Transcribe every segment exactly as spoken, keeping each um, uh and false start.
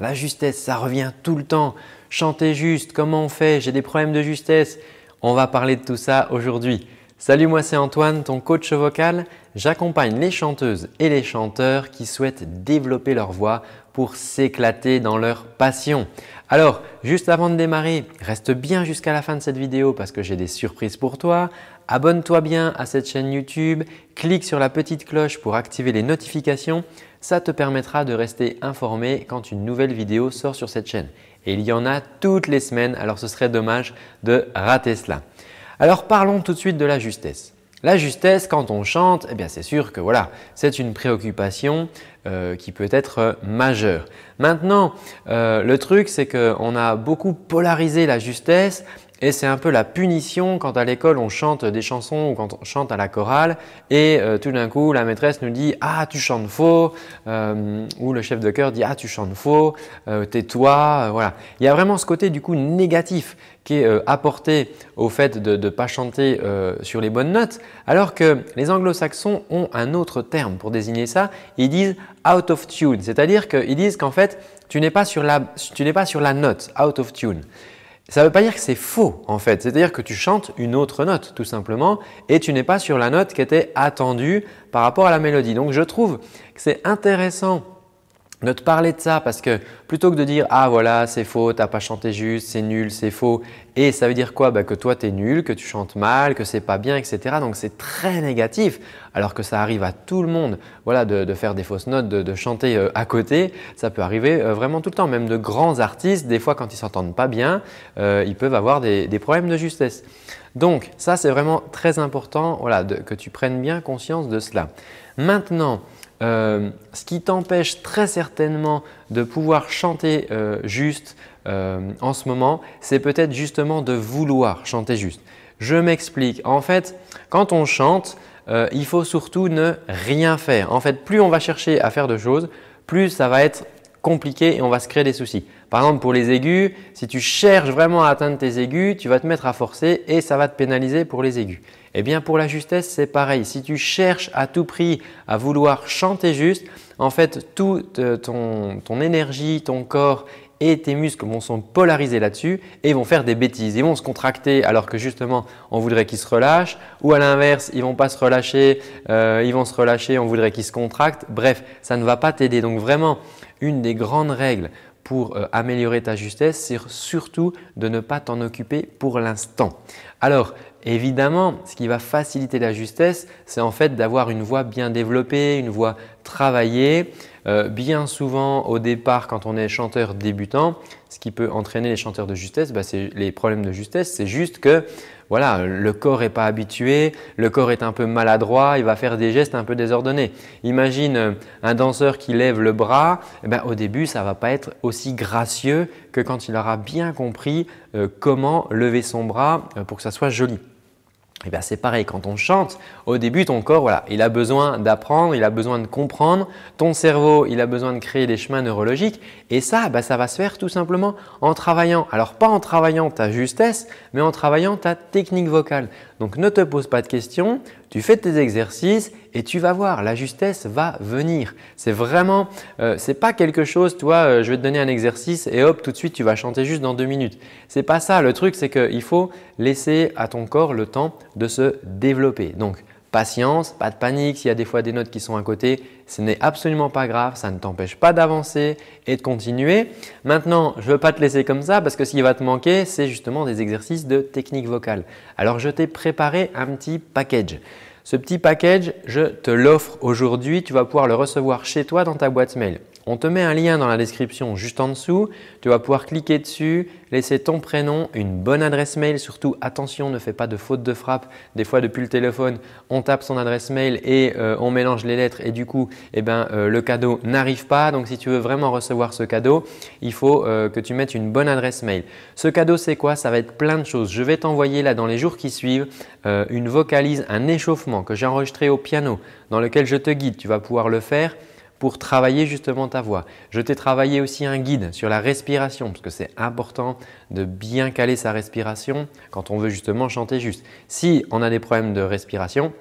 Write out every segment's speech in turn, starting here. la justesse, ça revient tout le temps. Chanter juste, comment on fait? J'ai des problèmes de justesse. On va parler de tout ça aujourd'hui. Salut, moi c'est Antoine, ton coach vocal. J'accompagne les chanteuses et les chanteurs qui souhaitent développer leur voix pour s'éclater dans leur passion. Alors, juste avant de démarrer, reste bien jusqu'à la fin de cette vidéo parce que j'ai des surprises pour toi. Abonne-toi bien à cette chaîne YouTube, clique sur la petite cloche pour activer les notifications. Ça te permettra de rester informé quand une nouvelle vidéo sort sur cette chaîne. Et il y en a toutes les semaines, alors ce serait dommage de rater cela. Alors parlons tout de suite de la justesse. La justesse, quand on chante, eh bien c'est sûr que voilà, c'est une préoccupation euh, qui peut être euh, majeure. Maintenant, euh, le truc c'est qu'on a beaucoup polarisé la justesse et c'est un peu la punition quand à l'école on chante des chansons ou quand on chante à la chorale et euh, tout d'un coup la maîtresse nous dit « Ah, tu chantes faux euh, » ou le chef de chœur dit « Ah, tu chantes faux, euh, tais-toi euh, ». Voilà. Il y a vraiment ce côté du coup négatif qui est euh, apporté au fait de ne pas chanter euh, sur les bonnes notes, alors que les anglo-saxons ont un autre terme pour désigner ça. Ils disent « out of tune », c'est-à-dire qu'ils disent qu'en fait, tu n'es pas sur la, tu n'es pas sur la note, out of tune. Ça ne veut pas dire que c'est faux en fait, c'est-à-dire que tu chantes une autre note tout simplement et tu n'es pas sur la note qui était attendue par rapport à la mélodie. Donc je trouve que c'est intéressant de te parler de ça parce que plutôt que de dire « Ah voilà, c'est faux, tu n'as pas chanté juste, c'est nul, c'est faux » et ça veut dire quoi? Bah, que toi tu es nul, que tu chantes mal, que c'est pas bien, et cetera. Donc c'est très négatif alors que ça arrive à tout le monde voilà, de, de faire des fausses notes, de, de chanter euh, à côté. Ça peut arriver euh, vraiment tout le temps, même de grands artistes, des fois quand ils ne s'entendent pas bien, euh, ils peuvent avoir des, des problèmes de justesse. Donc ça c'est vraiment très important voilà, de, que tu prennes bien conscience de cela. Maintenant, Euh, ce qui t'empêche très certainement de pouvoir chanter euh, juste euh, en ce moment, c'est peut-être justement de vouloir chanter juste. Je m'explique. En fait, quand on chante, euh, il faut surtout ne rien faire. En fait, plus on va chercher à faire de choses, plus ça va être compliqué et on va se créer des soucis. Par exemple, pour les aigus, si tu cherches vraiment à atteindre tes aigus, tu vas te mettre à forcer et ça va te pénaliser pour les aigus. Eh bien pour la justesse, c'est pareil. Si tu cherches à tout prix à vouloir chanter juste, en fait toute ton, ton énergie, ton corps et tes muscles vont sont polarisés là-dessus et vont faire des bêtises. Ils vont se contracter alors que justement on voudrait qu'ils se relâchent ou à l'inverse, ils ne vont pas se relâcher, euh, ils vont se relâcher, on voudrait qu'ils se contractent. Bref, ça ne va pas t'aider. Donc vraiment, une des grandes règles pour euh, améliorer ta justesse, c'est surtout de ne pas t'en occuper pour l'instant. Alors évidemment, ce qui va faciliter la justesse, c'est en fait d'avoir une voix bien développée, une voix travaillée. Euh, bien souvent au départ, quand on est chanteur débutant, ce qui peut entraîner les chanteurs de justesse, bah, c'est les problèmes de justesse, c'est juste que voilà, le corps n'est pas habitué, le corps est un peu maladroit, il va faire des gestes un peu désordonnés. Imagine un danseur qui lève le bras, eh bien, au début ça ne va pas être aussi gracieux que quand il aura bien compris euh, comment lever son bras euh, pour que ça soit joli. Eh bien, c'est pareil, quand on chante, au début ton corps voilà, il a besoin d'apprendre, il a besoin de comprendre, ton cerveau il a besoin de créer des chemins neurologiques et ça, bah, ça va se faire tout simplement en travaillant. Alors pas en travaillant ta justesse, mais en travaillant ta technique vocale. Donc ne te pose pas de questions, tu fais tes exercices et tu vas voir, la justesse va venir. C'est vraiment, euh, c'est pas quelque chose, toi euh, je vais te donner un exercice et hop tout de suite tu vas chanter juste dans deux minutes. C'est pas ça, le truc c'est qu'il faut laisser à ton corps le temps de se développer. Donc patience, pas de panique, s'il y a des fois des notes qui sont à côté, ce n'est absolument pas grave, ça ne t'empêche pas d'avancer et de continuer. Maintenant, je ne veux pas te laisser comme ça parce que s'il va te manquer, c'est justement des exercices de technique vocale. Alors je t'ai préparé un petit package. Ce petit package, je te l'offre aujourd'hui, tu vas pouvoir le recevoir chez toi dans ta boîte mail. On te met un lien dans la description juste en dessous, tu vas pouvoir cliquer dessus, laisser ton prénom, une bonne adresse mail, surtout attention, ne fais pas de faute de frappe. Des fois depuis le téléphone, on tape son adresse mail et euh, on mélange les lettres et du coup, eh ben, euh, le cadeau n'arrive pas. Donc si tu veux vraiment recevoir ce cadeau, il faut euh, que tu mettes une bonne adresse mail. Ce cadeau c'est quoi? Ça va être plein de choses. Je vais t'envoyer là dans les jours qui suivent euh, une vocalise, un échauffement que j'ai enregistré au piano dans lequel je te guide, tu vas pouvoir le faire pour travailler justement ta voix. Je t'ai travaillé aussi un guide sur la respiration parce que c'est important de bien caler sa respiration quand on veut justement chanter juste. Si on a des problèmes de respiration,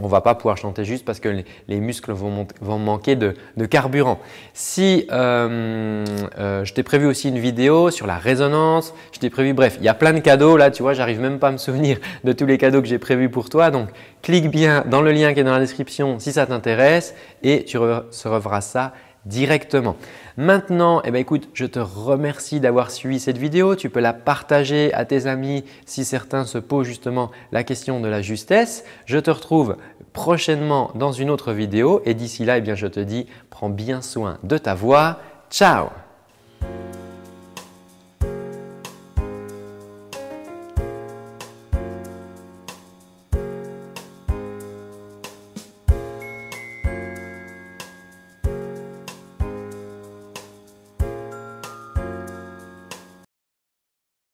on ne va pas pouvoir chanter juste parce que les, les muscles vont, monter, vont manquer de, de carburant. Si euh, euh, je t'ai prévu aussi une vidéo sur la résonance, je t'ai prévu, bref, il y a plein de cadeaux là, tu vois, j'arrive même pas à me souvenir de tous les cadeaux que j'ai prévus pour toi. Donc, clique bien dans le lien qui est dans la description si ça t'intéresse et tu recevras ça directement. Maintenant, eh bien, écoute, je te remercie d'avoir suivi cette vidéo. Tu peux la partager à tes amis si certains se posent justement la question de la justesse. Je te retrouve prochainement dans une autre vidéo et d'ici là, eh bien, je te dis, prends bien soin de ta voix. Ciao!